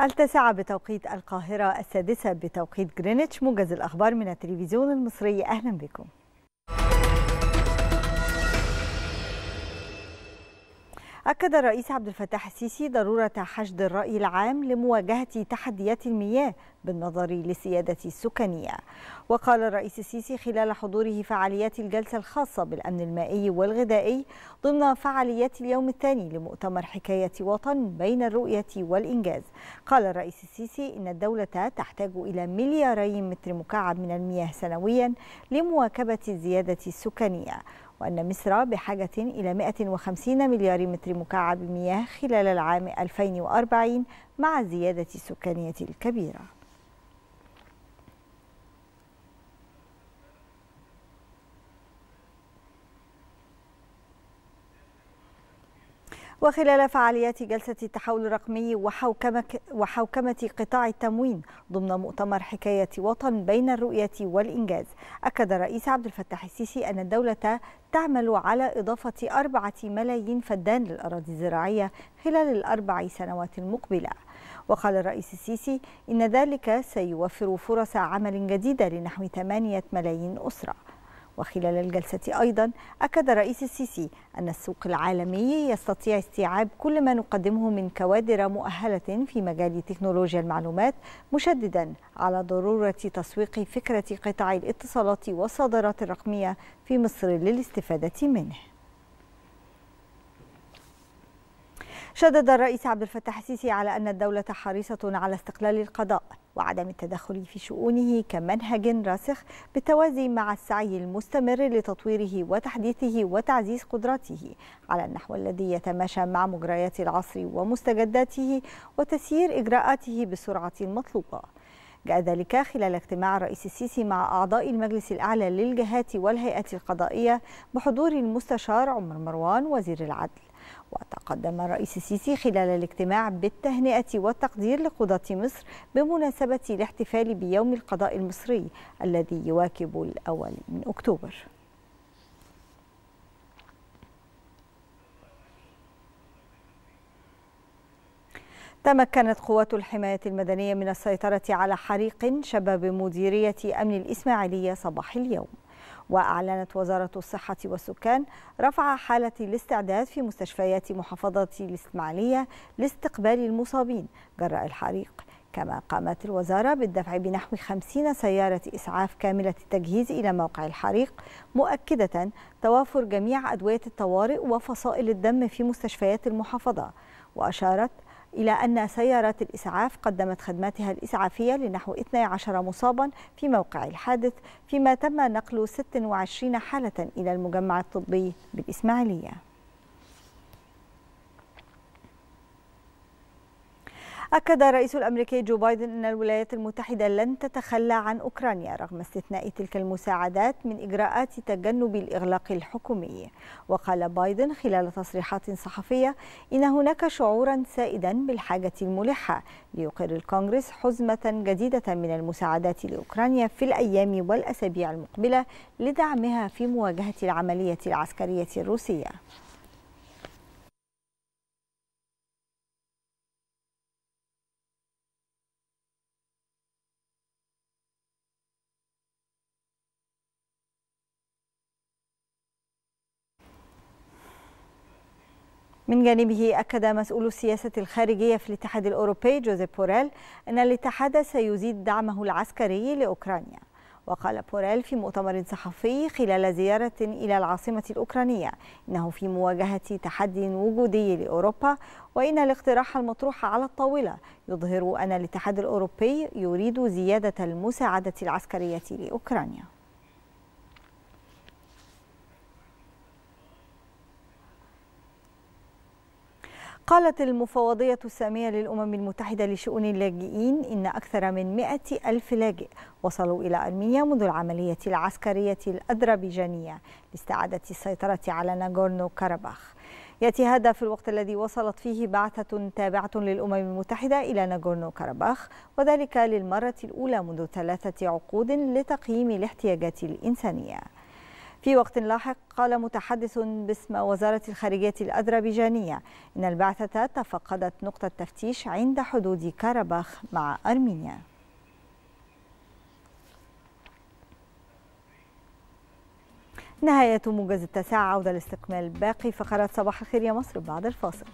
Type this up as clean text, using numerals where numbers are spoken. التاسعة بتوقيت القاهرة، السادسة بتوقيت جرينتش. موجز الأخبار من التلفزيون المصري، أهلا بكم. أكد الرئيس عبد الفتاح السيسي ضرورة حشد الرأي العام لمواجهة تحديات المياه بالنظر للسيادة السكانية. وقال الرئيس السيسي خلال حضوره فعاليات الجلسة الخاصة بالأمن المائي والغذائي ضمن فعاليات اليوم الثاني لمؤتمر حكاية وطن بين الرؤية والإنجاز، قال الرئيس السيسي إن الدولة تحتاج إلى 2 ملياري متر مكعب من المياه سنويا لمواكبة الزيادة السكانية، وأن مصر بحاجة إلى 150 مليار متر مكعب مياه خلال العام 2040 مع الزيادة السكانية الكبيرة. وخلال فعاليات جلسة التحول الرقمي وحوكمة قطاع التموين ضمن مؤتمر حكاية وطن بين الرؤية والإنجاز، أكد الرئيس عبد الفتاح السيسي أن الدولة تعمل على إضافة 4 ملايين فدان للأراضي الزراعية خلال ال4 سنوات المقبلة. وقال الرئيس السيسي إن ذلك سيوفر فرص عمل جديدة لنحو 8 ملايين أسرة. وخلال الجلسة أيضا أكد الرئيس السيسي أن السوق العالمي يستطيع استيعاب كل ما نقدمه من كوادر مؤهلة في مجال تكنولوجيا المعلومات، مشددا على ضرورة تسويق فكرة قطاع الاتصالات والصادرات الرقمية في مصر للاستفادة منه. شدد الرئيس عبد الفتاح السيسي على أن الدولة حريصة على استقلال القضاء وعدم التدخل في شؤونه كمنهج راسخ، بالتوازي مع السعي المستمر لتطويره وتحديثه وتعزيز قدراته على النحو الذي يتماشى مع مجريات العصر ومستجداته وتسيير إجراءاته بالسرعة المطلوبة. جاء ذلك خلال اجتماع الرئيس السيسي مع أعضاء المجلس الأعلى للجهات والهيئات القضائية بحضور المستشار عمر مروان وزير العدل. وتقدم الرئيس السيسي خلال الاجتماع بالتهنئة والتقدير لقضاة مصر بمناسبة الاحتفال بيوم القضاء المصري الذي يواكب 1 أكتوبر. تمكنت قوات الحماية المدنية من السيطرة على حريق شبب مديرية أمن الإسماعيلية صباح اليوم. وأعلنت وزارة الصحة والسكان رفع حالة الاستعداد في مستشفيات محافظة الإسماعيلية لاستقبال المصابين جراء الحريق، كما قامت الوزارة بالدفع بنحو 50 سيارة إسعاف كاملة التجهيز إلى موقع الحريق، مؤكدة توافر جميع أدوية الطوارئ وفصائل الدم في مستشفيات المحافظة. وأشارت إلى أن سيارات الإسعاف قدمت خدماتها الإسعافية لنحو 12 مصابا في موقع الحادث، فيما تم نقل 26 حالة إلى المجمع الطبي بالإسماعيلية. أكد الرئيس الأمريكي جو بايدن أن الولايات المتحدة لن تتخلى عن أوكرانيا رغم استثناء تلك المساعدات من إجراءات تجنب الإغلاق الحكومي. وقال بايدن خلال تصريحات صحفية إن هناك شعورا سائدا بالحاجة الملحة ليقر الكونغرس حزمة جديدة من المساعدات لأوكرانيا في الأيام والأسابيع المقبلة لدعمها في مواجهة العملية العسكرية الروسية. من جانبه أكد مسؤول السياسة الخارجية في الاتحاد الأوروبي جوزيب بوريل أن الاتحاد سيزيد دعمه العسكري لأوكرانيا. وقال بوريل في مؤتمر صحفي خلال زيارة إلى العاصمة الأوكرانية إنه في مواجهة تحدي وجودي لأوروبا، وإن الاقتراح المطروح على الطاولة يظهر أن الاتحاد الأوروبي يريد زيادة المساعدة العسكرية لأوكرانيا. قالت المفوضية السامية للأمم المتحدة لشؤون اللاجئين إن أكثر من 100,000 لاجئ وصلوا إلى أرمينيا منذ العملية العسكرية الأذربيجانية لاستعادة السيطرة على ناغورنو كاراباخ. يأتي هذا في الوقت الذي وصلت فيه بعثة تابعة للأمم المتحدة إلى ناغورنو كاراباخ، وذلك للمرة الأولى منذ 3 عقود لتقييم الاحتياجات الإنسانية. في وقت لاحق قال متحدث باسم وزارة الخارجية الأذربيجانية إن البعثة تفقدت نقطة تفتيش عند حدود كاراباخ مع أرمينيا. نهاية موجز التاسعة، عودة لاستكمال باقي فقرات صباح الخير يا مصر بعد الفاصل.